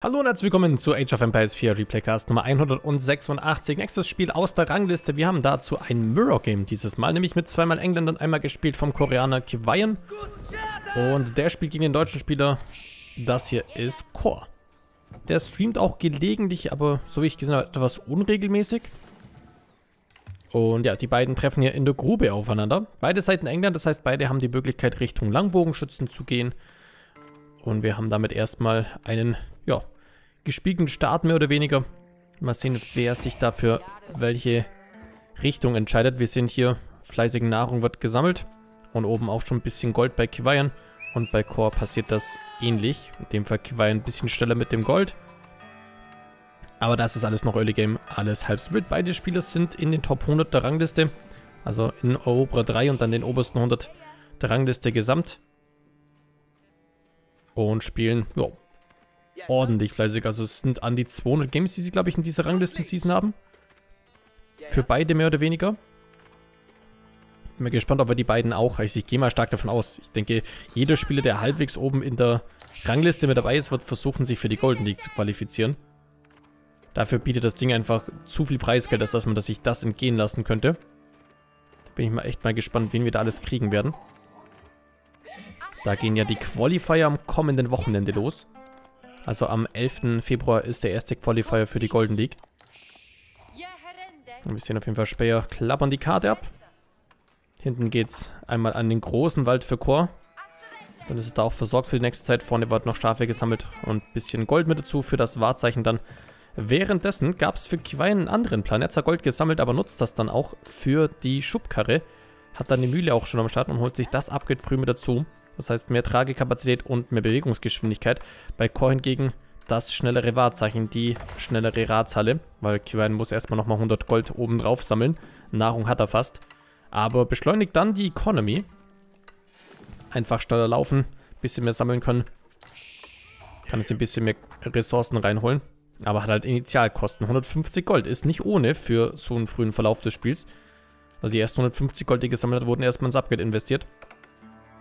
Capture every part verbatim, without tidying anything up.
Hallo und herzlich willkommen zu Age of Empires vier Replaycast Nummer hundertsechsundachtzig. Nächstes Spiel aus der Rangliste. Wir haben dazu ein Mirror Game dieses Mal, nämlich mit zweimal Engländern, einmal gespielt vom Koreaner Kiwian. Und der spielt gegen den deutschen Spieler. Das hier ist coRe. Der streamt auch gelegentlich, aber so wie ich gesehen habe, etwas unregelmäßig. Und ja, die beiden treffen hier in der Grube aufeinander. Beide Seiten England, das heißt, beide haben die Möglichkeit, Richtung Langbogenschützen zu gehen. Und wir haben damit erstmal einen, ja, gespiegelten Start mehr oder weniger. Mal sehen, wer sich dafür welche Richtung entscheidet. Wir sehen hier, fleißige Nahrung wird gesammelt. Und oben auch schon ein bisschen Gold bei Kiwian. Und bei coRe passiert das ähnlich. In dem Fall Kiwian ein bisschen schneller mit dem Gold. Aber das ist alles noch Early Game, alles halb Split. Beide Spieler sind in den Top hundert der Rangliste. Also in Europa drei und dann den obersten hundert der Rangliste gesamt. Und spielen, ja, ordentlich fleißig. Also es sind an die zweihundert Games, die sie, glaube ich, in dieser Ranglisten-Season haben. Für beide mehr oder weniger. Bin mir gespannt, ob wir die beiden auch, also ich gehe mal stark davon aus. Ich denke, jeder Spieler, der halbwegs oben in der Rangliste mit dabei ist, wird versuchen, sich für die Golden League zu qualifizieren. Dafür bietet das Ding einfach zu viel Preisgeld, dass man sich das entgehen lassen könnte. Da bin ich mal echt mal gespannt, wen wir da alles kriegen werden. Da gehen ja die Qualifier am kommenden Wochenende los. Also am elften Februar ist der erste Qualifier für die Golden League. Und wir sehen auf jeden Fall später, klappern die Karte ab. Hinten geht's einmal an den großen Wald für coRe. Dann ist es da auch versorgt für die nächste Zeit. Vorne wird noch Schafe gesammelt und ein bisschen Gold mit dazu für das Wahrzeichen dann. Währenddessen gab es für Kiwian einen anderen Plan. Er hat zwar Gold gesammelt, aber nutzt das dann auch für die Schubkarre. Hat dann die Mühle auch schon am Start und holt sich das Upgrade früh mit dazu. Das heißt, mehr Tragekapazität und mehr Bewegungsgeschwindigkeit. Bei coRe hingegen das schnellere Wahrzeichen, die schnellere Ratshalle. Weil Kiwian muss erstmal nochmal hundert Gold oben drauf sammeln. Nahrung hat er fast. Aber beschleunigt dann die Economy. Einfach schneller laufen, bisschen mehr sammeln können. Kann es ein bisschen mehr Ressourcen reinholen. Aber hat halt Initialkosten. hundertfünfzig Gold ist nicht ohne für so einen frühen Verlauf des Spiels. Also die ersten hundertfünfzig Gold, die gesammelt hat, wurden erstmal ins Upgrade investiert.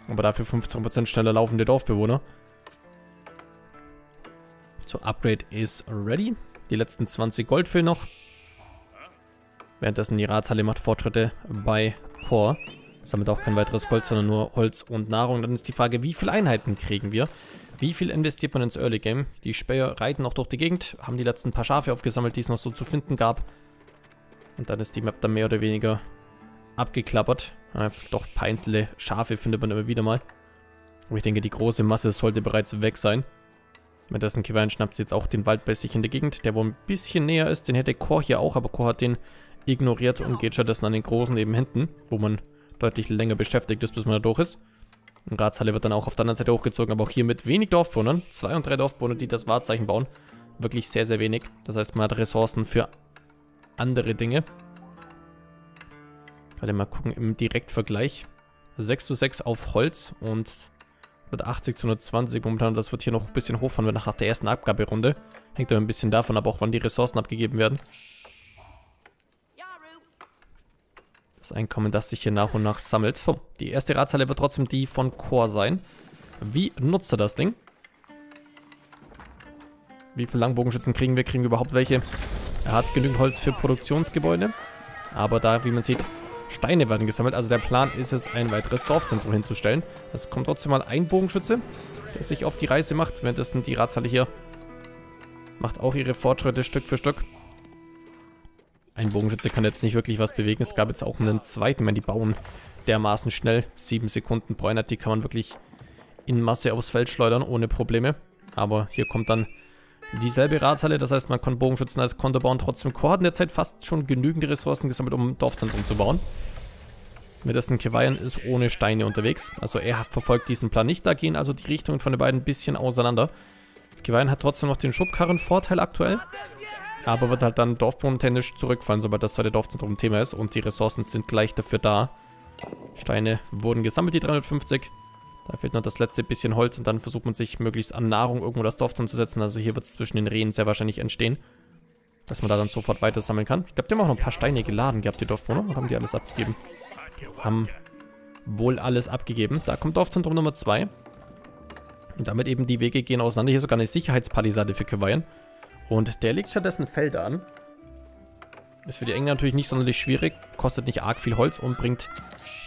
Aber dafür fünfzehn Prozent schneller laufende Dorfbewohner. So, Upgrade ist ready. Die letzten zwanzig Gold fehlen noch. Währenddessen die Ratshalle macht Fortschritte bei coRe. Sammelt auch kein weiteres Gold, sondern nur Holz und Nahrung. Dann ist die Frage, wie viele Einheiten kriegen wir? Wie viel investiert man ins Early Game? Die Späher reiten noch durch die Gegend, haben die letzten paar Schafe aufgesammelt, die es noch so zu finden gab. Und dann ist die Map dann mehr oder weniger abgeklappert. Ja, doch ein paar einzelne Schafe findet man immer wieder mal. Aber ich denke, die große Masse sollte bereits weg sein. Währenddessen Kiwian schnappt sie jetzt auch den Wald bei sich in der Gegend, der wohl ein bisschen näher ist. Den hätte coRe hier auch, aber coRe hat den ignoriert und geht stattdessen an den großen eben hinten, wo man deutlich länger beschäftigt ist, bis man da durch ist. Und Ratshalle wird dann auch auf der anderen Seite hochgezogen, aber auch hier mit wenig Dorfbewohnern. Zwei und drei Dorfbewohner, die das Wahrzeichen bauen. Wirklich sehr, sehr wenig. Das heißt, man hat Ressourcen für andere Dinge. Gerade mal gucken im Direktvergleich. sechs zu sechs auf Holz und hundertachtzig zu hundertzwanzig momentan. Das wird hier noch ein bisschen hochfahren, wenn nach der ersten Abgaberunde. Hängt aber ein bisschen davon ab, auch wann die Ressourcen abgegeben werden. Das Einkommen, das sich hier nach und nach sammelt. So, die erste Ratshalle wird trotzdem die von coRe sein. Wie nutzt er das Ding? Wie viele Langbogenschützen kriegen wir? Kriegen wir überhaupt welche? Er hat genügend Holz für Produktionsgebäude. Aber da, wie man sieht, Steine werden gesammelt. Also der Plan ist es, ein weiteres Dorfzentrum hinzustellen. Es kommt trotzdem mal ein Bogenschütze, der sich auf die Reise macht. Währenddessen die Ratshalle hier macht auch ihre Fortschritte Stück für Stück. Ein Bogenschütze kann jetzt nicht wirklich was bewegen. Es gab jetzt auch einen zweiten, man, die bauen dermaßen schnell. sieben Sekunden pro Einheit, die kann man wirklich in Masse aufs Feld schleudern, ohne Probleme. Aber hier kommt dann dieselbe Ratshalle. Das heißt, man kann Bogenschützen als Konter bauen. Trotzdem coRe hat in der Zeit fast schon genügend Ressourcen gesammelt, um ein Dorfzentrum zu bauen. Währenddessen Kiwian ist ohne Steine unterwegs. Also er verfolgt diesen Plan nicht. Da gehen also die Richtungen von den beiden ein bisschen auseinander. Kiwian hat trotzdem noch den Schubkarrenvorteil aktuell. Aber wird halt dann dorfbohnentechnisch zurückfallen, sobald das zweite Dorfzentrum Thema ist. Und die Ressourcen sind gleich dafür da. Steine wurden gesammelt, die dreihundertfünfzig. Da fehlt noch das letzte bisschen Holz und dann versucht man sich möglichst an Nahrung irgendwo das Dorfzentrum zu setzen. Also hier wird es zwischen den Rehen sehr wahrscheinlich entstehen, dass man da dann sofort weiter sammeln kann. Ich glaube, die haben auch noch ein paar Steine geladen gehabt, die Dorfbewohner. Und haben die alles abgegeben? Die haben wohl alles abgegeben. Da kommt Dorfzentrum Nummer zwei. Und damit eben die Wege gehen auseinander. Hier ist sogar eine Sicherheitspalisade für Kiwian. Und der legt stattdessen Felder an. Ist für die Engländer natürlich nicht sonderlich schwierig. Kostet nicht arg viel Holz und bringt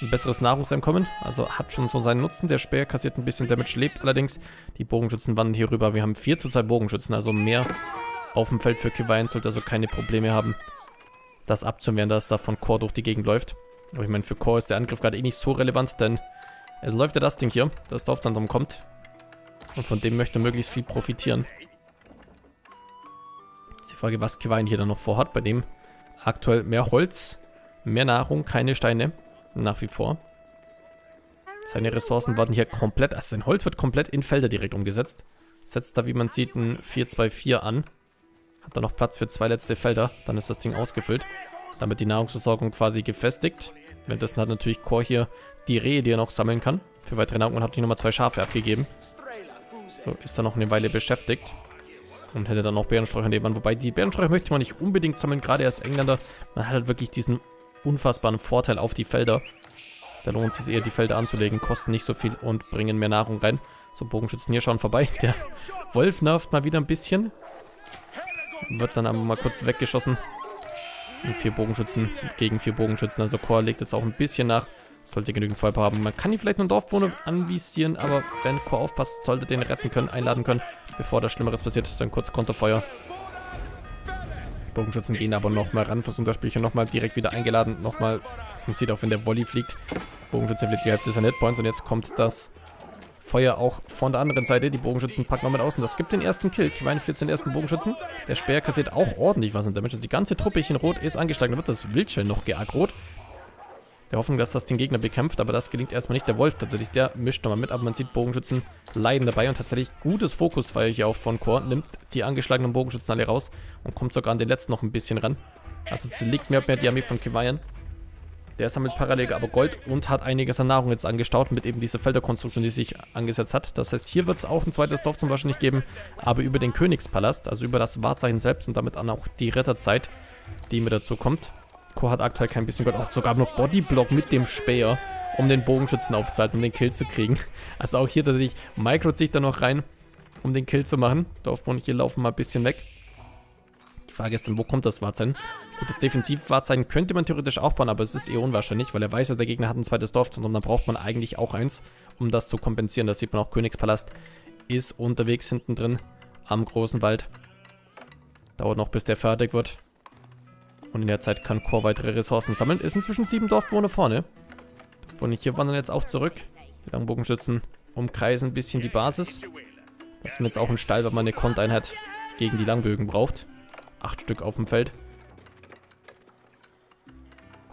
ein besseres Nahrungseinkommen. Also hat schon so seinen Nutzen. Der Speer kassiert ein bisschen Damage, lebt allerdings. Die Bogenschützen wandern hier rüber. Wir haben vier zu zwei Bogenschützen. Also mehr auf dem Feld für Kiwian. Sollte also keine Probleme haben, das abzuwehren, dass da von coRe durch die Gegend läuft. Aber ich meine, für coRe ist der Angriff gerade eh nicht so relevant, denn es läuft ja das Ding hier, das Dorfzentrum kommt. Und von dem möchte möglichst viel profitieren. Jetzt die Frage, was Kiwian hier dann noch vorhat. Bei dem aktuell mehr Holz, mehr Nahrung, keine Steine. Nach wie vor. Seine Ressourcen werden hier komplett, also sein Holz wird komplett in Felder direkt umgesetzt. Setzt da, wie man sieht, ein vier zwei vier an. Hat da noch Platz für zwei letzte Felder. Dann ist das Ding ausgefüllt. Damit die Nahrungsversorgung quasi gefestigt. Währenddessen hat natürlich coRe hier die Rehe, die er noch sammeln kann. Für weitere Nahrung. Und hat hier nochmal zwei Schafe abgegeben. So, ist er noch eine Weile beschäftigt. Und hätte dann auch Bärensträucher nebenan. Wobei, die Bärensträucher möchte man nicht unbedingt sammeln. Gerade als Engländer. Man hat halt wirklich diesen unfassbaren Vorteil auf die Felder. Da lohnt es sich eher, die Felder anzulegen. Kosten nicht so viel und bringen mehr Nahrung rein. So, Bogenschützen hier schauen vorbei. Der Wolf nervt mal wieder ein bisschen. Wird dann aber mal kurz weggeschossen. Und vier Bogenschützen gegen vier Bogenschützen. Also coRe legt jetzt auch ein bisschen nach. Sollte genügend Feuerpower haben. Man kann hier vielleicht einen Dorfbewohner anvisieren, aber wenn coRe aufpasst, sollte den retten können, einladen können, bevor da Schlimmeres passiert. Dann kurz Konterfeuer. Bogenschützen gehen aber nochmal ran, versuchen das Spielchen nochmal direkt wieder eingeladen. Nochmal. Man sieht auch, wenn der Volley fliegt. Bogenschütze fliegt die Hälfte seiner Hitpoints und jetzt kommt das Feuer auch von der anderen Seite. Die Bogenschützen packen noch mit außen. Das gibt den ersten Kill. Kiwian flitzt den ersten Bogenschützen. Der Speer kassiert auch ordentlich was in Damage. Also die ganze Truppe hier in Rot ist angestanden. Da wird das Wildschwein noch geaggrot. Der Hoffnung, dass das den Gegner bekämpft, aber das gelingt erstmal nicht. Der Wolf tatsächlich, der mischt nochmal mit, aber man sieht, Bogenschützen leiden dabei und tatsächlich gutes Fokusfeuer hier auch von coRe. Nimmt die angeschlagenen Bogenschützen alle raus und kommt sogar an den letzten noch ein bisschen ran. Also sie liegt mehr und mehr die Armee von Kiwian. Der sammelt parallel aber Gold und hat einiges an Nahrung jetzt angestaut mit eben dieser Felderkonstruktion, die sich angesetzt hat. Das heißt, hier wird es auch ein zweites Dorf zum Beispiel nicht geben, aber über den Königspalast, also über das Wahrzeichen selbst und damit auch die Ritterzeit, die mir dazu kommt. coRe hat aktuell kein bisschen Gold, auch sogar noch Bodyblock mit dem Speer, um den Bogenschützen aufzuhalten, um den Kill zu kriegen. Also auch hier tatsächlich microt sich da noch rein, um den Kill zu machen. Dorfbewohner hier laufen mal ein bisschen weg. Die Frage ist dann, wo kommt das Wahrzeichen? Das Defensivwahrzeichen könnte man theoretisch auch bauen, aber es ist eher unwahrscheinlich, weil er weiß, dass der Gegner hat ein zweites Dorfzentrum, dann braucht man eigentlich auch eins, um das zu kompensieren. Das sieht man auch, Königspalast ist unterwegs hinten drin am großen Wald. Dauert noch, bis der fertig wird. Und in der Zeit kann coRe weitere Ressourcen sammeln. Ist inzwischen sieben Dorfbewohner vorne. Dorfbewohner hier wandern jetzt auch zurück. Die Langbogenschützen umkreisen ein bisschen die Basis. Das ist mir jetzt auch ein Stall, weil man eine Kontereinheit gegen die Langbögen braucht. Acht Stück auf dem Feld.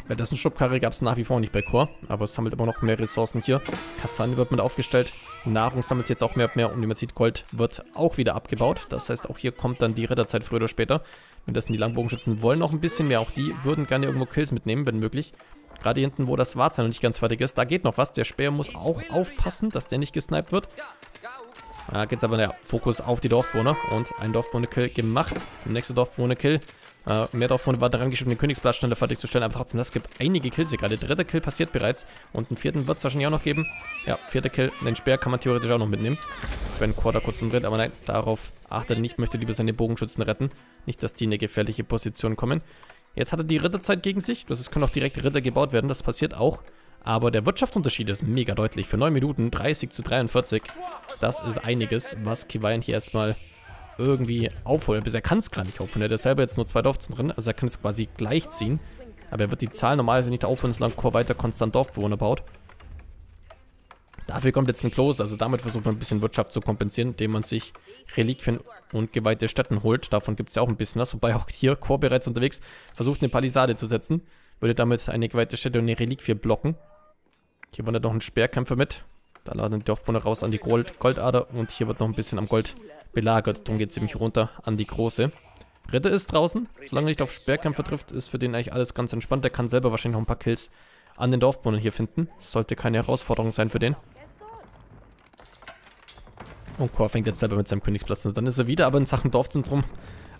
Währenddessen Schubkarre gab es nach wie vor nicht bei coRe, aber es sammelt immer noch mehr Ressourcen hier. Kastanien wird mit aufgestellt, Nahrung sammelt jetzt auch mehr und mehr und wie man sieht, Gold wird auch wieder abgebaut. Das heißt, auch hier kommt dann die Ritterzeit früher oder später. Währenddessen die Langbogenschützen wollen noch ein bisschen mehr, auch die würden gerne irgendwo Kills mitnehmen, wenn möglich. Gerade hinten, wo das Wahrzeichen noch nicht ganz fertig ist, da geht noch was. Der Speer muss auch aufpassen, dass der nicht gesniped wird. Da geht es aber der Fokus auf die Dorfbewohner und ein Dorfbewohner-Kill gemacht. Der nächste Dorfbewohner-Kill. Uh, mehr Dorfbewohner war daran geschrieben, den Königsplatz schneller fertigzustellen, aber trotzdem, das gibt einige Kills hier gerade. Dritter Kill passiert bereits und einen vierten wird es wahrscheinlich auch noch geben. Ja, vierter Kill, den Speer kann man theoretisch auch noch mitnehmen, wenn coRe da kurz umdreht, aber nein, darauf achtet er nicht, möchte lieber seine Bogenschützen retten, nicht, dass die in eine gefährliche Position kommen. Jetzt hat er die Ritterzeit gegen sich, das ist, können auch direkt Ritter gebaut werden, das passiert auch, aber der Wirtschaftsunterschied ist mega deutlich, für neun Minuten dreißig zu dreiundvierzig, das ist einiges, was Kiwian hier erstmal irgendwie aufholen, bis er kann es gar nicht aufholen. Er hat ja selber jetzt nur zwei Dorfzentren drin, also er kann es quasi gleichziehen. Aber er wird die Zahl normalerweise nicht aufholen, solange coRe weiter konstant Dorfbewohner baut. Dafür kommt jetzt ein Kloster, also damit versucht man ein bisschen Wirtschaft zu kompensieren, indem man sich Reliquien und geweihte Stätten holt. Davon gibt es ja auch ein bisschen was, wobei auch hier coRe bereits unterwegs versucht, eine Palisade zu setzen. Würde damit eine geweihte Stätte und eine Reliquie blocken. Hier wandert noch ein Speerkämpfer mit. Da laden die Dorfbewohner raus an die Gold Goldader und hier wird noch ein bisschen am Gold belagert. Darum geht es ziemlich runter an die große. Ritter ist draußen. Solange er nicht auf Speerkämpfer trifft, ist für den eigentlich alles ganz entspannt. Der kann selber wahrscheinlich noch ein paar Kills an den Dorfbewohnern hier finden. Das sollte keine Herausforderung sein für den. Und coRe fängt jetzt selber mit seinem Königsplatz an. Dann ist er wieder aber in Sachen Dorfzentrum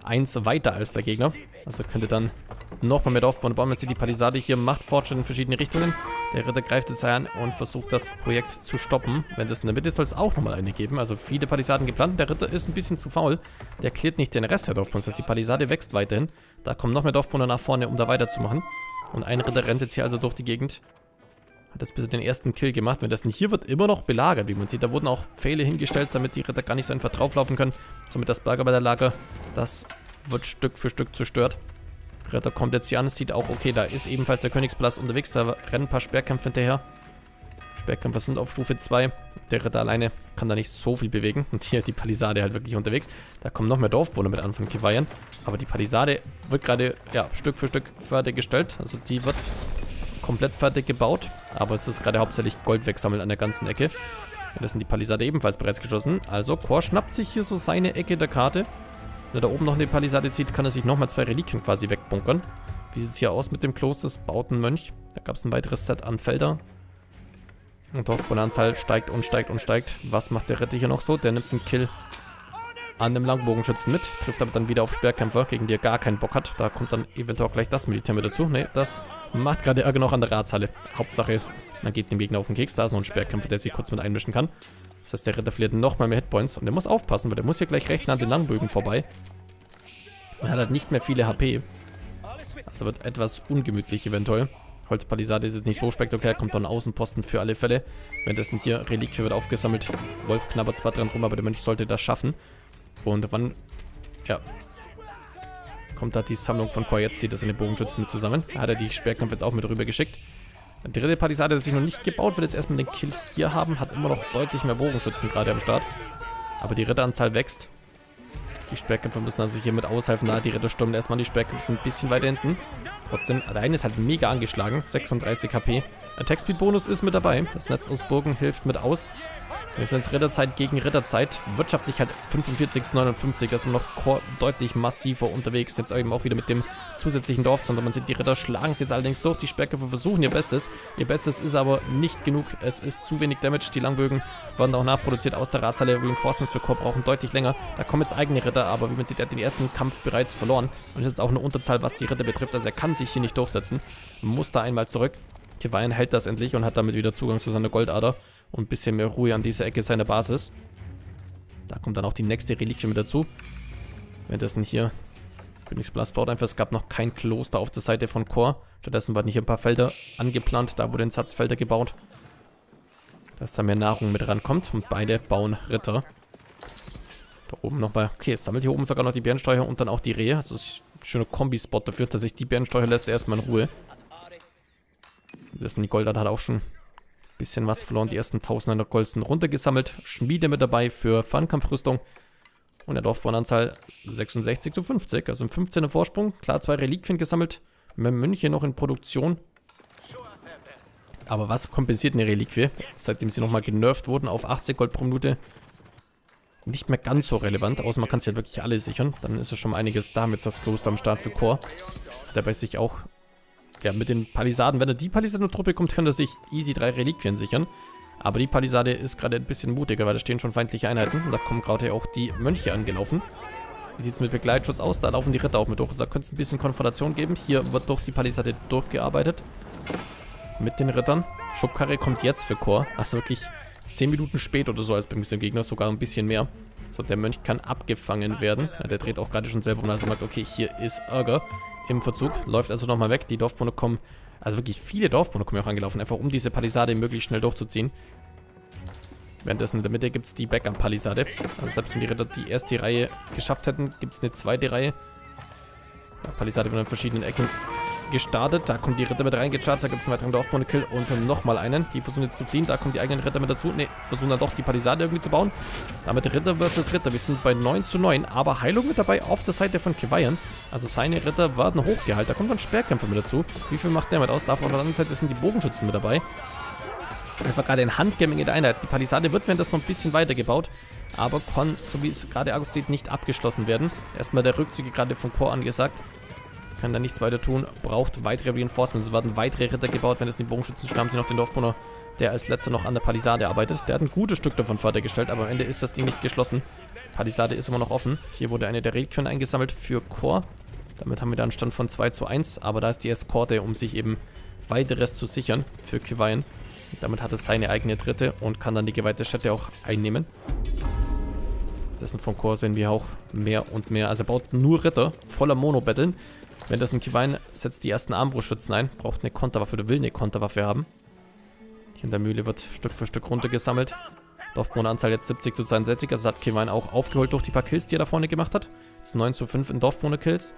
eins weiter als der Gegner. Also könnte dann nochmal mit aufbauen. Bauen wir jetzt hier die Palisade hier, macht Fortschritt in verschiedene Richtungen. Der Ritter greift jetzt an und versucht das Projekt zu stoppen. Wenn das in der Mitte ist, soll es auch nochmal eine geben. Also viele Palisaden geplant. Der Ritter ist ein bisschen zu faul. Der klärt nicht den Rest der Dorfbund. Das heißt, die Palisade wächst weiterhin. Da kommen noch mehr Dorfbunde nach vorne, um da weiterzumachen. Und ein Ritter rennt jetzt hier also durch die Gegend. Hat jetzt bisher den ersten Kill gemacht. Wenn das nicht hier wird, immer noch belagert, wie man sieht. Da wurden auch Pfähle hingestellt, damit die Ritter gar nicht so einfach drauflaufen können. Somit das Lagerlager, das wird Stück für Stück zerstört. Ritter kommt jetzt hier an, sieht auch, okay, da ist ebenfalls der Königspalast unterwegs. Da rennen ein paar Sperrkämpfe hinterher. Sperrkämpfer sind auf Stufe zwei. Der Ritter alleine kann da nicht so viel bewegen. Und hier die Palisade halt wirklich unterwegs. Da kommen noch mehr Dorfbewohner mit an von Kiwian. Aber die Palisade wird gerade, ja, Stück für Stück fertiggestellt. Also die wird komplett fertig gebaut. Aber es ist gerade hauptsächlich Gold wegsammeln an der ganzen Ecke. Und das sind die Palisade ebenfalls bereits geschossen. Also coRe schnappt sich hier so seine Ecke der Karte. Wenn er da oben noch eine Palisade zieht, kann er sich nochmal zwei Reliquien quasi wegbunkern. Wie sieht es hier aus mit dem Kloster? Das baut ein Mönch. Da gab es ein weiteres Set an Felder. Und Dorfbonanzahl steigt und steigt und steigt. Was macht der Ritter hier noch so? Der nimmt einen Kill an dem Langbogenschützen mit. Trifft aber dann wieder auf Sperrkämpfer, gegen die er gar keinen Bock hat. Da kommt dann eventuell auch gleich das Militär mit dazu. Ne, das macht gerade Ärger noch an der Ratshalle. Hauptsache, man geht dem Gegner auf den Keks. Da ist noch ein Sperrkämpfer, der sich kurz mit einmischen kann. Das heißt, der Ritter verliert nochmal mehr Hitpoints. Und der muss aufpassen, weil der muss hier gleich recht nah an den Langbögen vorbei. Und hat halt nicht mehr viele H P. Das wird etwas ungemütlich eventuell. Holzpalisade ist jetzt nicht so spektakulär. Kommt dann Außenposten für alle Fälle. Währenddessen hier Reliquie wird aufgesammelt. Wolf knabbert zwar dran rum, aber der Mönch sollte das schaffen. Und wann... Ja... Kommt da die Sammlung von coRe jetzt, zieht das in den Bogenschützen mit zusammen. Da hat er die Sperrkämpfe jetzt auch mit rüber geschickt. Die dritte Palisade, das sich noch nicht gebaut, will jetzt erstmal den Kill hier haben. Hat immer noch deutlich mehr Bogenschützen gerade am Start. Aber die Ritteranzahl wächst. Die Sperrkämpfer müssen also hier mit aushelfen. Na, die Ritter stürmen erstmal. Die Sperrkämpfer sind ein bisschen weiter hinten. Trotzdem, allein ist halt mega angeschlagen. sechsunddreißig H P. Attack Speed Bonus ist mit dabei. Das Netz aus Burgen hilft mit aus. Wir sind jetzt Ritterzeit gegen Ritterzeit. Wirtschaftlichkeit fünfundvierzig zu neunundfünfzig. Das ist noch coRe deutlich massiver unterwegs. Jetzt eben auch wieder mit dem zusätzlichen Dorfzentrum. Man sieht, die Ritter schlagen es jetzt allerdings durch. Die Sperrkämpfer versuchen ihr Bestes. Ihr Bestes ist aber nicht genug. Es ist zu wenig Damage. Die Langbögen werden auch nachproduziert aus der Ratshalle. Reinforcements für coRe brauchen deutlich länger. Da kommen jetzt eigene Ritter, aber wie man sieht, er hat den ersten Kampf bereits verloren. Und das ist auch eine Unterzahl, was die Ritter betrifft. Also er kann sich hier nicht durchsetzen. Muss da einmal zurück. Kiwian hält das endlich und hat damit wieder Zugang zu seiner Goldader. Und ein bisschen mehr Ruhe an dieser Ecke seiner Basis. Da kommt dann auch die nächste Reliquie mit dazu. Währenddessen hier Königspalast baut einfach. Es gab noch kein Kloster auf der Seite von coRe. Stattdessen waren hier ein paar Felder angeplant. Da wurden Satzfelder gebaut. Dass da mehr Nahrung mit rankommt. Und beide bauen Ritter. Da oben nochmal. Okay, es sammelt hier oben sogar noch die Bärensteuer und dann auch die Rehe. Also ist ein schöner Kombi-Spot dafür, dass sich die Bärensteuer lässt erstmal in Ruhe. Das ist die Goldart hat auch schon. Bisschen was verloren, die ersten eintausendneunhundert Gold sind runtergesammelt. Schmiede mit dabei für Fernkampfrüstung. Und der Dorfbauernanzahl sechsundsechzig zu fünfzig, also ein fünfzehner Vorsprung. Klar, zwei Reliquien gesammelt. Mehr Mönche noch in Produktion. Aber was kompensiert eine Reliquie? Seitdem sie nochmal genervt wurden auf achtzig Gold pro Minute. Nicht mehr ganz so relevant, außer man kann sich halt wirklich alle sichern. Dann ist es schon einiges da. Damit ist das Kloster am Start für coRe. Dabei sich auch... Ja, mit den Palisaden, wenn er die Palisadentruppe kommt, kann er sich easy drei Reliquien sichern. Aber die Palisade ist gerade ein bisschen mutiger, weil da stehen schon feindliche Einheiten. Und da kommen gerade auch die Mönche angelaufen. Wie sieht es mit Begleitschutz aus? Da laufen die Ritter auch mit durch. Also da könnte es ein bisschen Konfrontation geben. Hier wird durch die Palisade durchgearbeitet. Mit den Rittern. Schubkarre kommt jetzt für coRe. Also wirklich zehn Minuten spät oder so als beim Gegner, sogar ein bisschen mehr. So, der Mönch kann abgefangen werden. Ja, der dreht auch gerade schon selber um, also sagt, okay, hier ist Ärger. Im Verzug, läuft also nochmal weg, die Dorfbewohner kommen, also wirklich viele Dorfbewohner kommen ja auch angelaufen, einfach um diese Palisade möglichst schnell durchzuziehen. Währenddessen in der Mitte gibt es die Backup-Palisade, also selbst wenn die Ritter die erste Reihe geschafft hätten, gibt es eine zweite Reihe. Ja, Palisade wird an verschiedenen Ecken gestartet, da kommen die Ritter mit reingechartet, da gibt es einen weiteren Dorfbewohner-Kill und nochmal einen. Die versuchen jetzt zu fliehen, da kommen die eigenen Ritter mit dazu, ne, versuchen dann doch die Palisade irgendwie zu bauen. Damit Ritter versus Ritter, wir sind bei neun zu neun, aber Heilung mit dabei auf der Seite von Kiwian. Also seine Ritter werden hochgehalten, da kommt dann Sperrkämpfer mit dazu. Wie viel macht der mit aus? Da von der anderen Seite sind die Bogenschützen mit dabei. Einfach gerade ein Handgaming in der Einheit. Die Palisade wird währenddessen noch ein bisschen weitergebaut, aber kann, so wie es gerade aussieht, nicht abgeschlossen werden. Erstmal der Rückzug gerade von coRe angesagt. Kann da nichts weiter tun, braucht weitere Reinforcements. Es werden weitere Ritter gebaut, wenn es die Bogenschützen stammt. Sie noch den Dorfbewohner, der als letzter noch an der Palisade arbeitet. Der hat ein gutes Stück davon fertiggestellt, aber am Ende ist das Ding nicht geschlossen. Palisade ist immer noch offen. Hier wurde eine der Reliquien eingesammelt für coRe. Damit haben wir da einen Stand von zwei zu eins. Aber da ist die Eskorte, um sich eben weiteres zu sichern für Kiwian. Damit hat es seine eigene dritte und kann dann die geweihte Stätte auch einnehmen. Dessen von coRe sehen wir auch mehr und mehr. Also er baut nur Ritter voller Mono-Battlen. Wenn das ein Kiwian setzt die ersten Armbrustschützen ein. Braucht eine Konterwaffe oder will eine Konterwaffe haben. Hier in der Mühle wird Stück für Stück runtergesammelt. Dorfbewohneranzahl jetzt siebzig zu zweiundsechzig. Also hat Kiwian auch aufgeholt durch die paar Kills, die er da vorne gemacht hat. Das ist neun zu fünf in Dorfbewohner-Kills.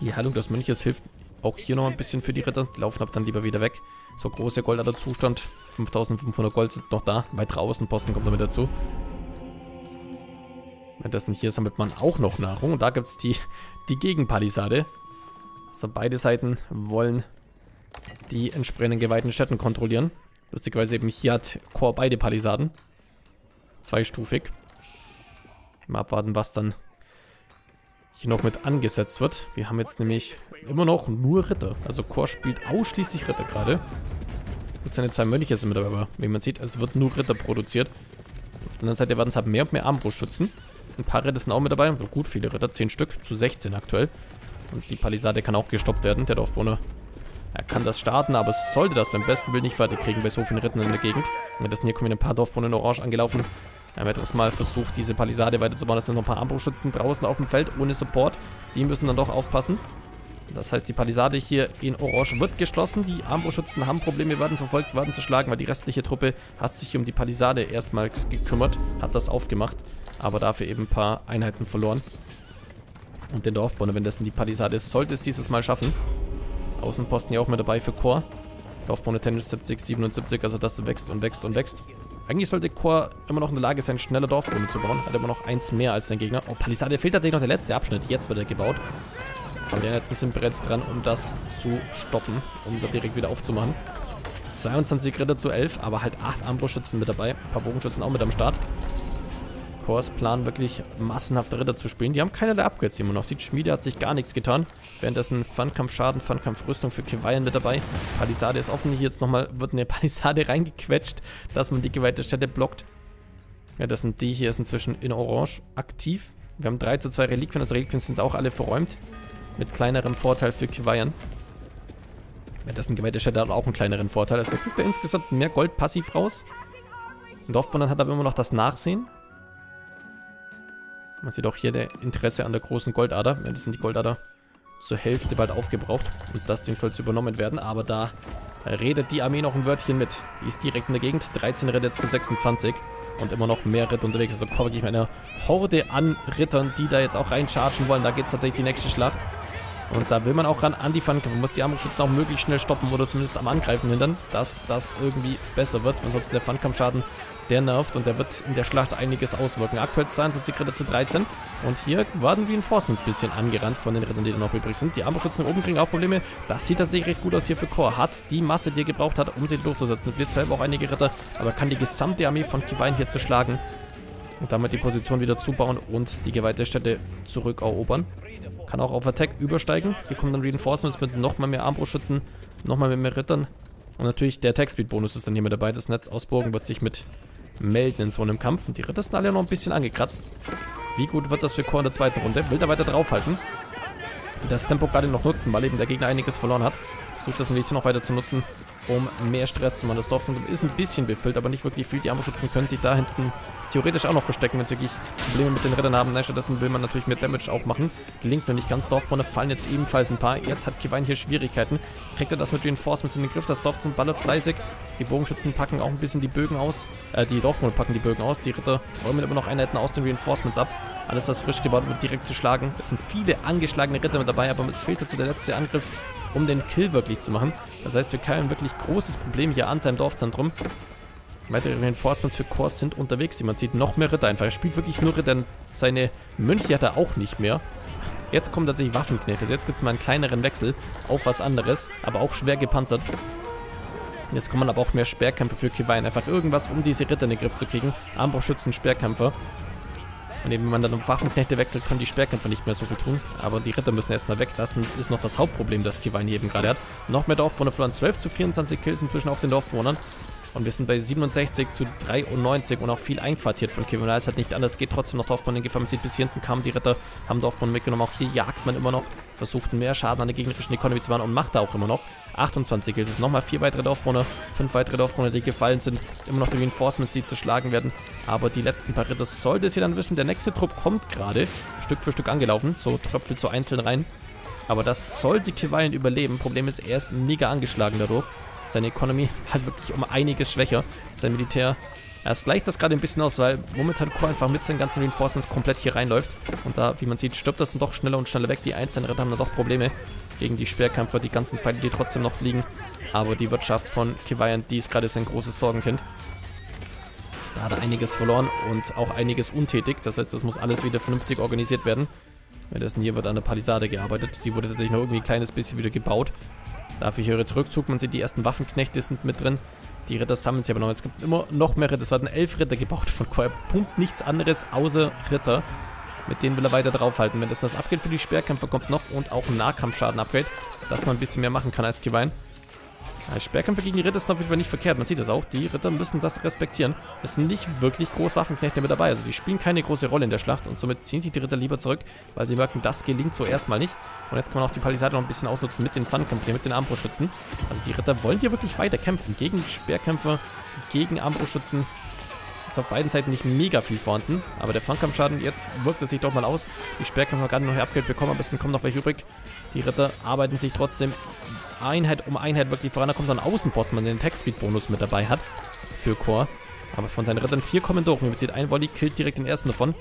Die Heilung des Mönches hilft auch hier noch ein bisschen für die Ritter. Die laufen ab dann lieber wieder weg. So großer goldener Zustand. fünftausendfünfhundert Gold sind noch da. Weitere Außenposten kommt damit dazu. Währenddessen hier sammelt man auch noch Nahrung. Und da gibt es die, die Gegenpalisade. Also beide Seiten wollen die entsprechenden geweihten Städten kontrollieren. Lustigerweise eben hier hat coRe beide Palisaden. Zweistufig. Mal abwarten, was dann hier noch mit angesetzt wird. Wir haben jetzt nämlich immer noch nur Ritter. Also coRe spielt ausschließlich Ritter gerade. Und seine zwei Mönche sind mit dabei. Aber wie man sieht, es wird nur Ritter produziert. Auf der anderen Seite werden es halt mehr und mehr Armbrustschützen. Ein paar Ritter sind auch mit dabei. Aber gut, viele Ritter, zehn Stück zu sechzehn aktuell. Und die Palisade kann auch gestoppt werden. Der Dorfbewohner, er kann das starten, aber es sollte das beim besten Willen nicht weiterkriegen bei so vielen Rittern in der Gegend. Mit das hier kommen ein paar Dorfbewohner in Orange angelaufen. Ein weiteres Mal versucht, diese Palisade weiterzubauen. Das sind noch ein paar Armbrustschützen draußen auf dem Feld ohne Support. Die müssen dann doch aufpassen. Das heißt, die Palisade hier in Orange wird geschlossen. Die Armbrustschützen haben Probleme, werden verfolgt, werden zerschlagen, weil die restliche Truppe hat sich um die Palisade erstmal gekümmert, hat das aufgemacht, aber dafür eben ein paar Einheiten verloren. Und den Dorfbewohner, wenn das in die Palisade ist, sollte es dieses Mal schaffen. Außenposten ja auch mit dabei für coRe. Dorfbewohner Tennis siebzig, siebenundsiebzig, also das wächst und wächst und wächst. Eigentlich sollte coRe immer noch in der Lage sein, schneller Dorfbewohner zu bauen. Hat immer noch eins mehr als sein Gegner. Oh, Palisade fehlt tatsächlich noch der letzte Abschnitt. Jetzt wird er gebaut. Aber die letzten sind bereits dran, um das zu stoppen, um da direkt wieder aufzumachen. zweiundzwanzig Ritter zu elf, aber halt acht Armbrustschützen mit dabei. Ein paar Bogenschützen auch mit am Start. coRes Plan, wirklich massenhaft Ritter zu spielen. Die haben keine der Upgrades, die man noch sieht. Schmiede hat sich gar nichts getan. Währenddessen Fernkampfschaden, Fernkampfrüstung für Kiwian mit dabei. Palisade ist offen. Hier jetzt nochmal wird eine Palisade reingequetscht, dass man die geweihte Stätte blockt. Ja, das sind die hier ist inzwischen in Orange aktiv. Wir haben drei zu zwei Reliquien. Also Reliquien sind auch alle verräumt. Mit kleinerem Vorteil für Kiwian. Währenddessen geweihte Stätte hat auch einen kleineren Vorteil. Also kriegt er insgesamt mehr Gold passiv raus. Ein Dorfbewohner hat aber immer noch das Nachsehen. Man sieht auch hier der Interesse an der großen Goldader. Ja, das sind die Goldader zur Hälfte bald aufgebraucht. Und das Ding soll jetzt übernommen werden. Aber da redet die Armee noch ein Wörtchen mit. Die ist direkt in der Gegend. dreizehn Ritter jetzt zu sechsundzwanzig. Und immer noch mehr Ritter unterwegs. Also komm, ich mit einer Horde an Rittern, die da jetzt auch reinchargen wollen. Da geht es tatsächlich die nächste Schlacht. Und da will man auch ran an die Fernkämpfe. Man muss die Armbrustschützen auch möglichst schnell stoppen oder zumindest am Angreifen hindern, dass das irgendwie besser wird. Ansonsten der Fernkampfschaden, der nervt und der wird in der Schlacht einiges auswirken. Aktuell zweiundzwanzig Ritter zu dreizehn. Und hier werden die Enforcements ein bisschen angerannt von den Rittern, die da noch übrig sind. Die Armbrustschützen oben kriegen auch Probleme. Das sieht tatsächlich recht gut aus hier für coRe. Hat die Masse, die er gebraucht hat, um sie durchzusetzen. Verliert selber auch einige Ritter, aber kann die gesamte Armee von Kiwian hier zerschlagen. Und damit die Position wieder zubauen und die geweihte Stätte zurückerobern. Kann auch auf Attack übersteigen. Hier kommen dann Reinforcements mit nochmal mehr Armbrustschützen, nochmal mit mehr Rittern. Und natürlich der Attack-Speed-Bonus ist dann hier mit dabei. Das Netz aus Burgen wird sich mit melden in so einem Kampf. Und die Ritter sind alle noch ein bisschen angekratzt. Wie gut wird das für coRe in der zweiten Runde? Will da weiter draufhalten. Das Tempo gerade noch nutzen, weil eben der Gegner einiges verloren hat. Versucht das Militär noch weiter zu nutzen, um mehr Stress zu machen. Das Dorf ist ein bisschen befüllt, aber nicht wirklich viel. Die Armbrustschützen können sich da hinten theoretisch auch noch verstecken, wenn sie wirklich Probleme mit den Rittern haben. Nein, stattdessen will man natürlich mehr Damage auch machen. Gelingt noch nicht ganz. Dorfbewohner fallen jetzt ebenfalls ein paar. Jetzt hat Kiwian hier Schwierigkeiten. Kriegt er das mit Reinforcements in den Griff? Das Dorfbewohner ballert fleißig. Die Bogenschützen packen auch ein bisschen die Bögen aus. Äh, die Dorfbewohner packen die Bögen aus. Die Ritter räumen immer noch Einheiten aus den Reinforcements ab. Alles, was frisch gebaut wird, direkt zerschlagen. Es sind viele angeschlagene Ritter mit dabei, aber es fehlt dazu der letzte Angriff, um den Kill wirklich zu machen. Das heißt, wir haben wirklich großes Problem hier an seinem Dorfzentrum. Weitere Reinforcements für coRe sind unterwegs. Wie man sieht, noch mehr Ritter einfach. Er spielt wirklich nur Ritter. Seine Mönche hat er auch nicht mehr. Jetzt kommen tatsächlich Waffenknechte. Jetzt gibt es mal einen kleineren Wechsel auf was anderes, aber auch schwer gepanzert. Jetzt kommen aber auch mehr Speerkämpfer für Kiwian. Einfach irgendwas, um diese Ritter in den Griff zu kriegen. Armbrustschützen, Speerkämpfer. Und eben, wenn man dann um Waffenknechte wechselt, können die Speerkämpfer nicht mehr so viel tun. Aber die Ritter müssen erstmal weg. Das ist noch das Hauptproblem, das Kiwian hier eben gerade hat. Noch mehr Dorfbewohner verloren. zwölf zu vierundzwanzig Kills inzwischen auf den Dorfbewohnern. Und wir sind bei siebenundsechzig zu dreiundneunzig und auch viel einquartiert von Kiwian. Es hat nicht anders, geht trotzdem noch Dorfbrunnen in Gefahr. Man sieht, bis hinten kamen die Ritter, haben Dorfbrunnen mitgenommen. Auch hier jagt man immer noch, versucht mehr Schaden an der gegnerischen Economy zu machen und macht da auch immer noch. achtundzwanzig ist es, nochmal vier weitere Dorfbrunnen, fünf weitere Dorfbrunnen, die gefallen sind. Immer noch die Reinforcements, die zerschlagen werden. Aber die letzten paar Ritter sollte es hier dann wissen. Der nächste Trupp kommt gerade, Stück für Stück angelaufen, so Tröpfel zu einzeln rein. Aber das sollte Kiwian überleben. Problem ist, er ist mega angeschlagen dadurch. Seine Economy hat wirklich um einiges schwächer. Sein Militär, er gleicht das gerade ein bisschen aus, weil momentan coRe einfach mit seinen ganzen Reinforcements komplett hier reinläuft. Und da, wie man sieht, stirbt das dann doch schneller und schneller weg. Die einzelnen Ritter haben dann doch Probleme gegen die Speerkämpfer, die ganzen Pfeile, die trotzdem noch fliegen. Aber die Wirtschaft von Kiwian, die ist gerade sein großes Sorgenkind. Da hat er einiges verloren und auch einiges untätig. Das heißt, das muss alles wieder vernünftig organisiert werden. Währenddessen hier wird an der Palisade gearbeitet. Die wurde tatsächlich noch irgendwie ein kleines bisschen wieder gebaut. Dafür hier jetzt Rückzug. Man sieht, die ersten Waffenknechte sind mit drin. Die Ritter sammeln sich aber noch. Es gibt immer noch mehr Ritter. Es werden elf Ritter gebaut von coRe. Punkt nichts anderes außer Ritter. Mit denen will er weiter draufhalten. Wenn das das abgeht für die Speerkämpfer, kommt noch und auch ein Nahkampfschaden-Upgrade, dass man ein bisschen mehr machen kann als Kiwian. Als Speerkämpfer gegen die Ritter ist auf jeden Fall nicht verkehrt. Man sieht das auch. Die Ritter müssen das respektieren. Es sind nicht wirklich große Waffenknechte mit dabei. Also die spielen keine große Rolle in der Schlacht. Und somit ziehen sich die Ritter lieber zurück, weil sie merken, das gelingt so erstmal nicht. Und jetzt kann man auch die Palisade noch ein bisschen ausnutzen mit den Pfannenkämpfen, mit den Armbrustschützen. Also die Ritter wollen hier wirklich weiter kämpfen. Gegen Speerkämpfer, gegen Armbrustschützen. Ist auf beiden Seiten nicht mega viel vorhanden. Aber der Fernkampfschaden, jetzt wirkt es sich doch mal aus. Die Speerkämpfer haben gerade noch ein Upgrade bekommen. Am besten kommen noch welche übrig. Die Ritter arbeiten sich trotzdem Einheit um Einheit wirklich voran. Da kommt dann Außenposten, man den Attack-Speed-Bonus mit dabei hat. Für coRe. Aber von seinen Rittern vier kommen durch. Wie man sieht, ein Volley killt direkt den ersten davon.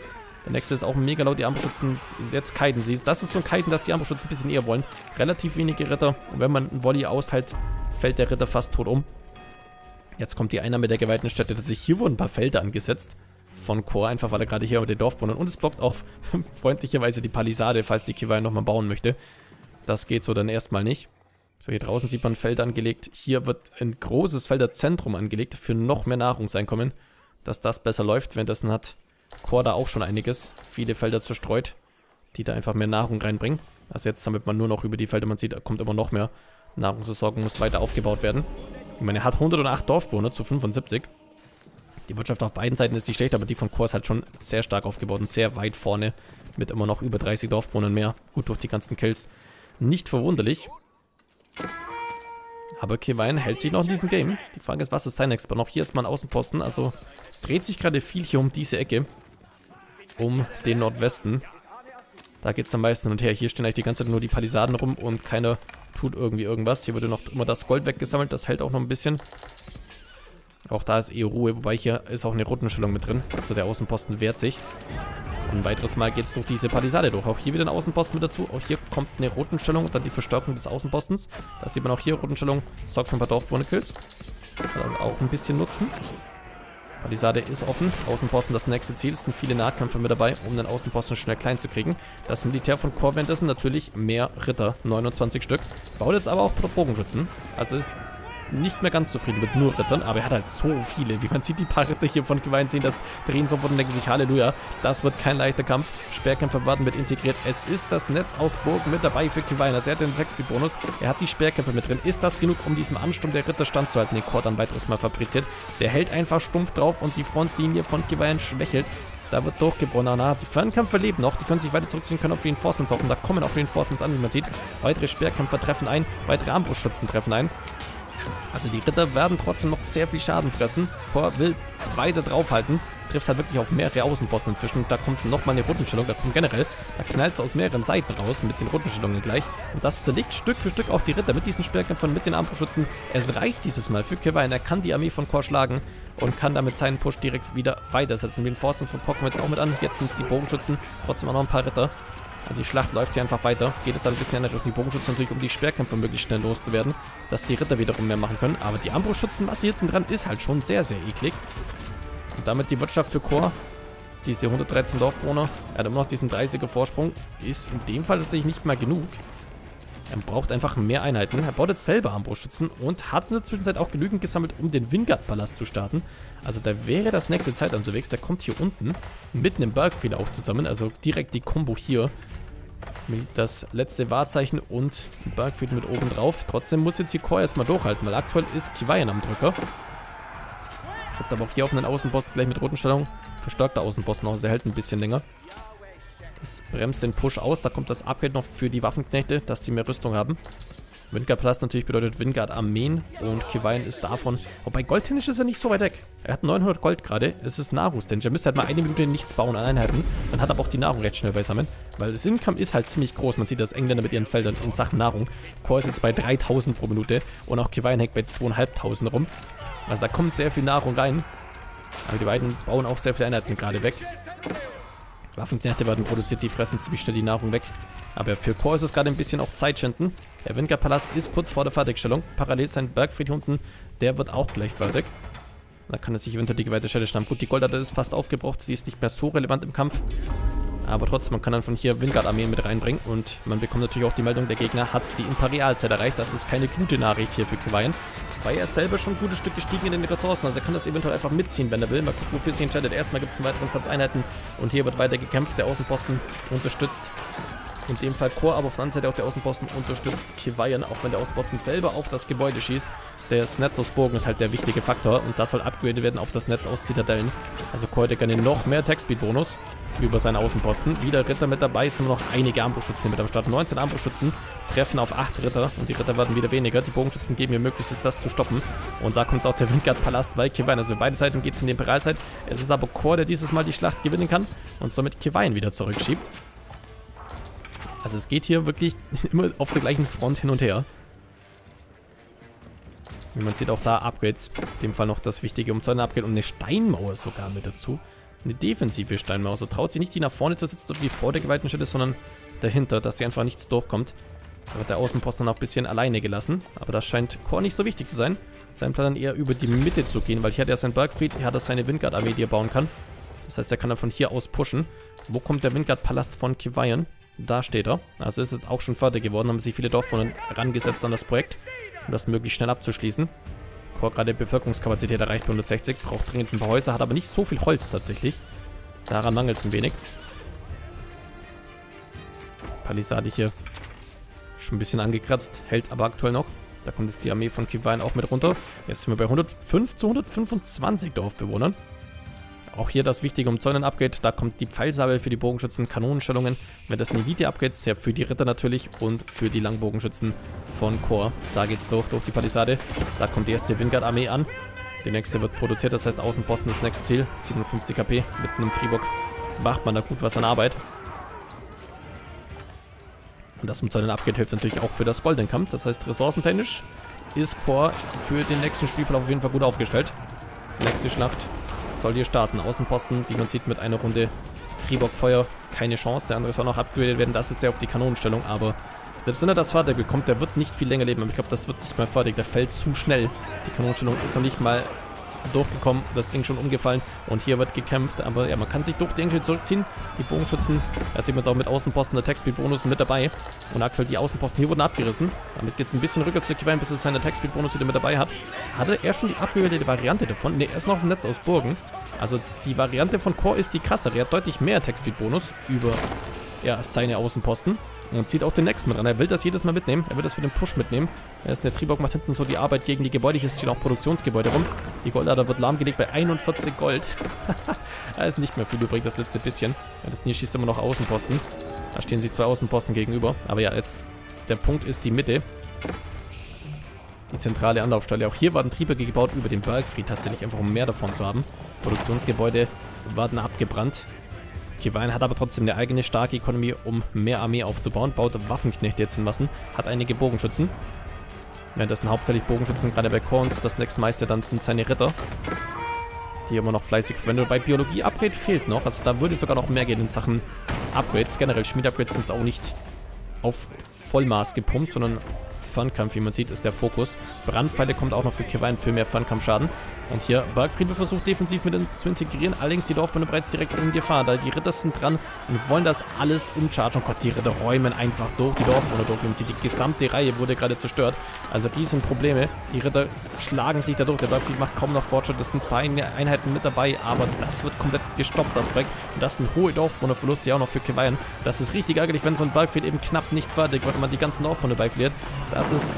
Der nächste ist auch mega laut. Die Armbrustschützen, jetzt kiten sie. Das ist so ein Kiten, dass die Armbrustschützen ein bisschen eher wollen. Relativ wenige Ritter. Und wenn man einen Volley aushält, fällt der Ritter fast tot um. Jetzt kommt die Einnahme der geweihten Städte. Dass sich hier wurden ein paar Felder angesetzt von coRe, einfach weil er gerade hier mit den Dorfbrunnen und es blockt auf freundlicherweise die Palisade, falls die Kiwian nochmal bauen möchte. Das geht so dann erstmal nicht. So, hier draußen sieht man ein Feld angelegt. Hier wird ein großes Felderzentrum angelegt für noch mehr Nahrungseinkommen, dass das besser läuft. Währenddessen hat coRe da auch schon einiges, viele Felder zerstreut, die da einfach mehr Nahrung reinbringen. Also jetzt sammelt man nur noch über die Felder, man sieht, da kommt immer noch mehr. Nahrungsversorgung muss weiter aufgebaut werden. Ich meine, er hat hundertacht Dorfbewohner zu fünfundsiebzig. Die Wirtschaft auf beiden Seiten ist nicht schlecht, aber die von coRe ist halt schon sehr stark aufgebaut und sehr weit vorne mit immer noch über dreißig Dorfbewohnern mehr. Gut durch die ganzen Kills. Nicht verwunderlich. Aber Kiwian hält sich noch in diesem Game. Die Frage ist, was ist sein Expert? Noch hier ist mal ein Außenposten. Also es dreht sich gerade viel hier um diese Ecke. Um den Nordwesten. Da geht es am meisten hin und her. Hier stehen eigentlich die ganze Zeit nur die Palisaden rum und keine tut irgendwie irgendwas. Hier wurde noch immer das Gold weggesammelt. Das hält auch noch ein bisschen. Auch da ist eh Ruhe. Wobei hier ist auch eine Rundenstellung mit drin. Also der Außenposten wehrt sich. Und ein weiteres Mal geht es durch diese Palisade durch. Auch hier wieder ein Außenposten mit dazu. Auch hier kommt eine Rundenstellung und dann die Verstärkung des Außenpostens. Da sieht man auch hier Rundenstellung. Sorgt für ein paar Dorfbewohner-Kills. Auch ein bisschen nutzen. Palisade ist offen. Außenposten das nächste Ziel. Es sind viele Nahkämpfe mit dabei, um den Außenposten schnell klein zu kriegen. Das Militär von coRe währenddessen natürlich mehr Ritter. neunundzwanzig Stück. Baut jetzt aber auch Bogenschützen. Also ist nicht mehr ganz zufrieden mit nur Rittern, aber er hat halt so viele. Wie man sieht, die paar Ritter hier von Kiwian sehen, das drehen sofort und denken sich, Halleluja, das wird kein leichter Kampf. Speerkämpfer werden mit integriert. Es ist das Netz aus Burgen mit dabei für Kiwian. Also er hat den Attack-Speed-Bonus, er hat die Speerkämpfer mit drin. Ist das genug, um diesem Ansturm der Ritter standzuhalten, den coRe dann weiteres Mal fabriziert? Der hält einfach stumpf drauf und die Frontlinie von Kiwian schwächelt. Da wird durchgebrochen. Na, die Fernkämpfer leben noch. Die können sich weiter zurückziehen, können auf Reinforcements hoffen. Da kommen auch Reinforcements an, wie man sieht. Weitere Speerkämpfer treffen ein, weitere Armbrustschützen treffen ein. Also die Ritter werden trotzdem noch sehr viel Schaden fressen. coRe will weiter draufhalten. Trifft halt wirklich auf mehrere Außenposten inzwischen. Da kommt nochmal eine Rundenstellung. Da kommt generell, da knallt es aus mehreren Seiten raus mit den Rundenstellungen gleich. Und das zerlegt Stück für Stück auch die Ritter mit diesen Speerkämpfern, mit den Armbrustschützen. Es reicht dieses Mal für Kiwian. Er kann die Armee von coRe schlagen und kann damit seinen Push direkt wieder weitersetzen. Den Forsten von coRe kommen jetzt auch mit an. Jetzt sind es die Bogenschützen. Trotzdem auch noch ein paar Ritter. Also die Schlacht läuft hier einfach weiter. Geht es ein bisschen an die Bogenschützen natürlich, um die Speerkämpfer möglichst schnell loszuwerden, dass die Ritter wiederum mehr machen können. Aber die Armbrustschützen, was hier hinten dran ist, halt schon sehr, sehr eklig. Und damit die Wirtschaft für coRe, diese hundertdreizehn Dorfbewohner, er hat immer noch diesen dreißiger Vorsprung, ist in dem Fall tatsächlich nicht mal genug. Er braucht einfach mehr Einheiten. Er baut jetzt selber Armbrustschützen und hat in der Zwischenzeit auch genügend gesammelt, um den Wingard-Palast zu starten. Also da wäre das nächste Zeit unterwegs. Der kommt hier unten mitten im Bergfehler auch zusammen. Also direkt die Kombo hier. Das letzte Wahrzeichen und Bergfehler mit oben drauf. Trotzdem muss jetzt hier coRe erstmal durchhalten, weil aktuell ist Kiwian am Drücker. Schafft aber auch hier auf einen Außenboss gleich mit roten Stellung. Verstärkter Außenboss noch, der hält ein bisschen länger. Das bremst den Push aus. Da kommt das Upgrade noch für die Waffenknechte, dass sie mehr Rüstung haben. Windguard Plus natürlich bedeutet Windguard Armeen und Kiwian ist davon. Wobei goldtechnisch ist er nicht so weit weg. Er hat neunhundert Gold gerade. Es ist Nahrungstechnisch. Er müsste halt mal eine Minute nichts bauen an Einheiten. Dann hat er aber auch die Nahrung recht schnell beisammen. Weil das Income ist halt ziemlich groß. Man sieht das Engländer mit ihren Feldern in Sachen Nahrung. coRe ist jetzt bei dreitausend pro Minute und auch Kiwian hängt bei zweitausendfünfhundert rum. Also da kommt sehr viel Nahrung rein. Aber die beiden bauen auch sehr viele Einheiten gerade weg. Waffenknechte werden produziert, die fressen ziemlich schnell die Nahrung weg. Aber für coRe ist es gerade ein bisschen auch zeitschänden. Der Winkerpalast ist kurz vor der Fertigstellung. Parallel sein Bergfried unten, der wird auch gleich fertig. Da kann er sich eventuell die geweihte Stelle schnappen. Gut, die Goldader ist fast aufgebraucht, sie ist nicht mehr so relevant im Kampf. Aber trotzdem, man kann dann von hier Windguard-Armeen mit reinbringen. Und man bekommt natürlich auch die Meldung, der Gegner hat die Imperialzeit erreicht. Das ist keine gute Nachricht hier für Kiwian, weil er ist selber schon ein gutes Stück gestiegen in den Ressourcen. Also er kann das eventuell einfach mitziehen, wenn er will. Mal gucken, wofür sich entscheidet. Erstmal gibt es einen weiteren Satz Einheiten. Und hier wird weiter gekämpft. Der Außenposten unterstützt in dem Fall coRe, aber auf der anderen Seite auch der Außenposten unterstützt Kiwian, auch wenn der Außenposten selber auf das Gebäude schießt. Das Netz aus Burgen ist halt der wichtige Faktor und das soll upgradet werden auf das Netz aus Zitadellen. Also coRe gerne noch mehr Attack-Speed-Bonus über seinen Außenposten. Wieder Ritter mit dabei, es sind noch einige Armbrustschützen mit am Start. neunzehn Armbrustschützen treffen auf acht Ritter und die Ritter werden wieder weniger. Die Bogenschützen geben ihr Möglichstes, das zu stoppen. Und da kommt es auch der Windguard-Palast, weil Kiwian, also beide Seiten geht es in die Imperialzeit. Es ist aber coRe, der dieses Mal die Schlacht gewinnen kann und somit Kiwian wieder zurückschiebt. Also es geht hier wirklich immer auf der gleichen Front hin und her. Wie man sieht, auch da Upgrades. In dem Fall noch das Wichtige um Zäune-Upgrade und eine Steinmauer sogar mit dazu. Eine defensive Steinmauer. So traut sie nicht, die nach vorne zu setzen oder die vor der geweihten Stelle, sondern dahinter, dass sie einfach nichts durchkommt. Da wird der Außenposten auch ein bisschen alleine gelassen. Aber das scheint coRe nicht so wichtig zu sein. Sein Plan dann eher über die Mitte zu gehen, weil hier hat er seinen Bergfried, hier hat er seine Windguard-Armee, die er bauen kann. Das heißt, er kann dann von hier aus pushen. Wo kommt der Windguard-Palast von Kiwian? Da steht er. Also ist es auch schon fertig geworden, haben sich viele Dorfbrunnen herangesetzt an das Projekt, um das möglichst schnell abzuschließen. coRe gerade Bevölkerungskapazität erreicht bei hundertsechzig, braucht dringend ein paar Häuser, hat aber nicht so viel Holz tatsächlich. Daran mangelt es ein wenig. Palisade hier schon ein bisschen angekratzt, hält aber aktuell noch. Da kommt jetzt die Armee von Kiwian auch mit runter. Jetzt sind wir bei hundertfünf zu hundertfünfundzwanzig Dorfbewohnern. Auch hier das Wichtige um Zäunen-Upgrade, da kommt die Pfeilsabel für die Bogenschützen, Kanonenstellungen, wenn das Elite-Upgrade ist, ja für die Ritter natürlich und für die Langbogenschützen von coRe. Da geht's durch, durch die Palisade, da kommt die erste Windguard-Armee an, die nächste wird produziert, das heißt Außenposten ist nächstes Ziel, siebenundfünfzig K P, mit einem Tribock macht man da gut was an Arbeit. Und das um Zäunen-Upgrade hilft natürlich auch für das Golden-Kampf, das heißt ressourcentechnisch ist coRe für den nächsten Spielverlauf auf jeden Fall gut aufgestellt. Nächste Schlacht soll hier starten. Außenposten, wie man sieht, mit einer Runde Triebockfeuer keine Chance. Der andere soll noch abgebildet werden. Das ist der auf die Kanonenstellung. Aber selbst wenn er das fertig bekommt, der wird nicht viel länger leben. Aber ich glaube, das wird nicht mehr fertig. Der fällt zu schnell. Die Kanonenstellung ist noch nicht mal durchgekommen. Das Ding schon umgefallen. Und hier wird gekämpft. Aber ja, man kann sich durch den Schild zurückziehen. Die Bogenschützen, das sieht man es auch mit Außenposten. Der Attack-Speed-Bonus mit dabei. Und aktuell die Außenposten hier wurden abgerissen. Damit geht es ein bisschen rückwärts zu Kiwian, bis es seinen Attack-Speed-Bonus wieder mit dabei hat. Hatte er schon die abgewandelte Variante davon? Ne, er ist noch auf dem Netz aus Burgen. Also die Variante von coRe ist die krassere. Er hat deutlich mehr Attack-Speed-Bonus über ja, seine Außenposten. Und zieht auch den nächsten mit ran. Er will das jedes Mal mitnehmen. Er will das für den Push mitnehmen. Er ist der Triebock, macht hinten so die Arbeit gegen die Gebäude. Hier stehen auch Produktionsgebäude rum. Die Goldader wird lahmgelegt bei einundvierzig Gold. Da ist nicht mehr viel übrig, das letzte bisschen. Ja, das Nier schießt immer noch Außenposten. Da stehen sich zwei Außenposten gegenüber. Aber ja, jetzt der Punkt ist die Mitte. Die zentrale Anlaufstelle. Auch hier werden Triebwerke gebaut über den Bergfried tatsächlich, einfach um mehr davon zu haben. Produktionsgebäude werden abgebrannt. Kiwian hat aber trotzdem eine eigene starke Economy, um mehr Armee aufzubauen. Baut Waffenknechte jetzt in Massen, hat einige Bogenschützen. Ja, das sind hauptsächlich Bogenschützen, gerade bei coRe. Das nächstmeiste dann sind seine Ritter, die immer noch fleißig verwendet. Bei Biologie-Upgrade fehlt noch. Also da würde sogar noch mehr gehen in Sachen Upgrades. Generell Schmied-Upgrades sind es auch nicht auf Vollmaß gepumpt, sondern Fernkampf, wie man sieht, ist der Fokus. Brandpfeile kommt auch noch für Kiwian für mehr Fernkampfschaden. Und hier Bergfried wird versucht, defensiv mit zu integrieren. Allerdings die Dorfbunde bereits direkt in Gefahr, da die Ritter sind dran und wollen das alles umchargen. Oh Gott, die Ritter räumen einfach durch die Dorfbunde durch. Die gesamte Reihe wurde gerade zerstört. Also riesen Probleme. Die Ritter schlagen sich da durch. Der Bergfried macht kaum noch Fortschritt. Das sind zwar Einheiten mit dabei, aber das wird komplett gestoppt, das Projekt. Und das sind hohe Dorfbundeverluste, ja auch noch für Kiwian. Das ist richtig ärgerlich, wenn so ein Bergfried eben knapp nicht fertig wird und man die ganzen Dorfbunde beiverliert. Da Das ist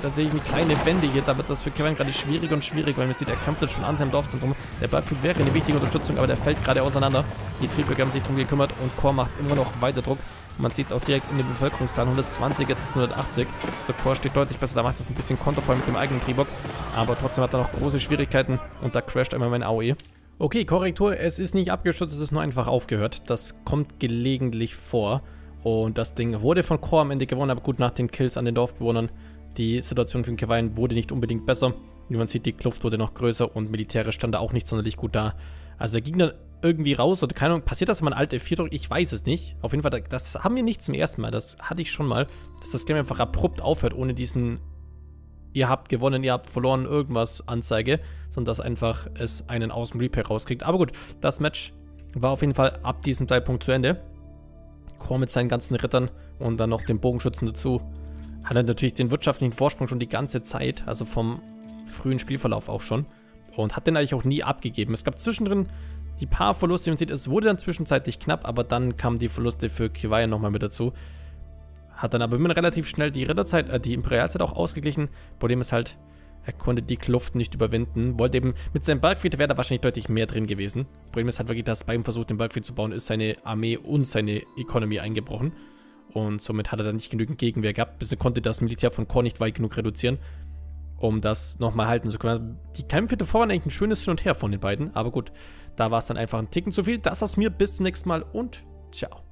tatsächlich eine kleine Wende hier. Da wird das für Kevin gerade schwieriger und schwieriger, weil man sieht, er kämpft jetzt schon an seinem Dorfzentrum. Der Bergflug wäre eine wichtige Unterstützung, aber der fällt gerade auseinander. Die Triebwerke haben sich darum gekümmert und coRe macht immer noch weiter Druck. Man sieht es auch direkt in den Bevölkerungszahlen, hundertzwanzig, jetzt hundertachtzig. Also coRe steht deutlich besser, da macht das ein bisschen kontervoll mit dem eigenen Triebwerk. Aber trotzdem hat er noch große Schwierigkeiten und da crasht einmal mein A O E. Okay, Korrektur, es ist nicht abgestürzt, es ist nur einfach aufgehört. Das kommt gelegentlich vor. Und das Ding wurde von coRe am Ende gewonnen, aber gut, nach den Kills an den Dorfbewohnern. Die Situation für den Kiwian wurde nicht unbedingt besser. Wie man sieht, die Kluft wurde noch größer und militärisch stand da auch nicht sonderlich gut da. Also der Gegner irgendwie raus oder keine Ahnung, passiert das, wenn man Alt F vier drückt? Ich weiß es nicht. Auf jeden Fall, das haben wir nicht zum ersten Mal, das hatte ich schon mal, dass das Game einfach abrupt aufhört, ohne diesen ihr habt gewonnen, ihr habt verloren, irgendwas Anzeige, sondern dass einfach es einen aus dem Replay rauskriegt. Aber gut, das Match war auf jeden Fall ab diesem Zeitpunkt zu Ende. coRe mit seinen ganzen Rittern und dann noch den Bogenschützen dazu, hat er natürlich den wirtschaftlichen Vorsprung schon die ganze Zeit, also vom frühen Spielverlauf auch schon, und hat den eigentlich auch nie abgegeben. Es gab zwischendrin die paar Verluste, die man sieht, es wurde dann zwischenzeitlich knapp, aber dann kamen die Verluste für kiwian nochmal mit dazu. Hat dann aber immer relativ schnell die Ritterzeit, äh, die Imperialzeit auch ausgeglichen. Problem ist halt, er konnte die Kluft nicht überwinden. Wollte eben, mit seinem Bergfried wäre da wahrscheinlich deutlich mehr drin gewesen. Problem ist halt wirklich, dass bei ihm versucht, den Bergfried zu bauen, ist seine Armee und seine Economy eingebrochen. Und somit hat er dann nicht genügend Gegenwehr gehabt, bis er konnte das Militär von coRe nicht weit genug reduzieren, um das nochmal halten zu können. Die Kämpfe davor waren eigentlich ein schönes Hin und Her von den beiden, aber gut, da war es dann einfach ein Ticken zu viel. Das war's mir, bis zum nächsten Mal und ciao.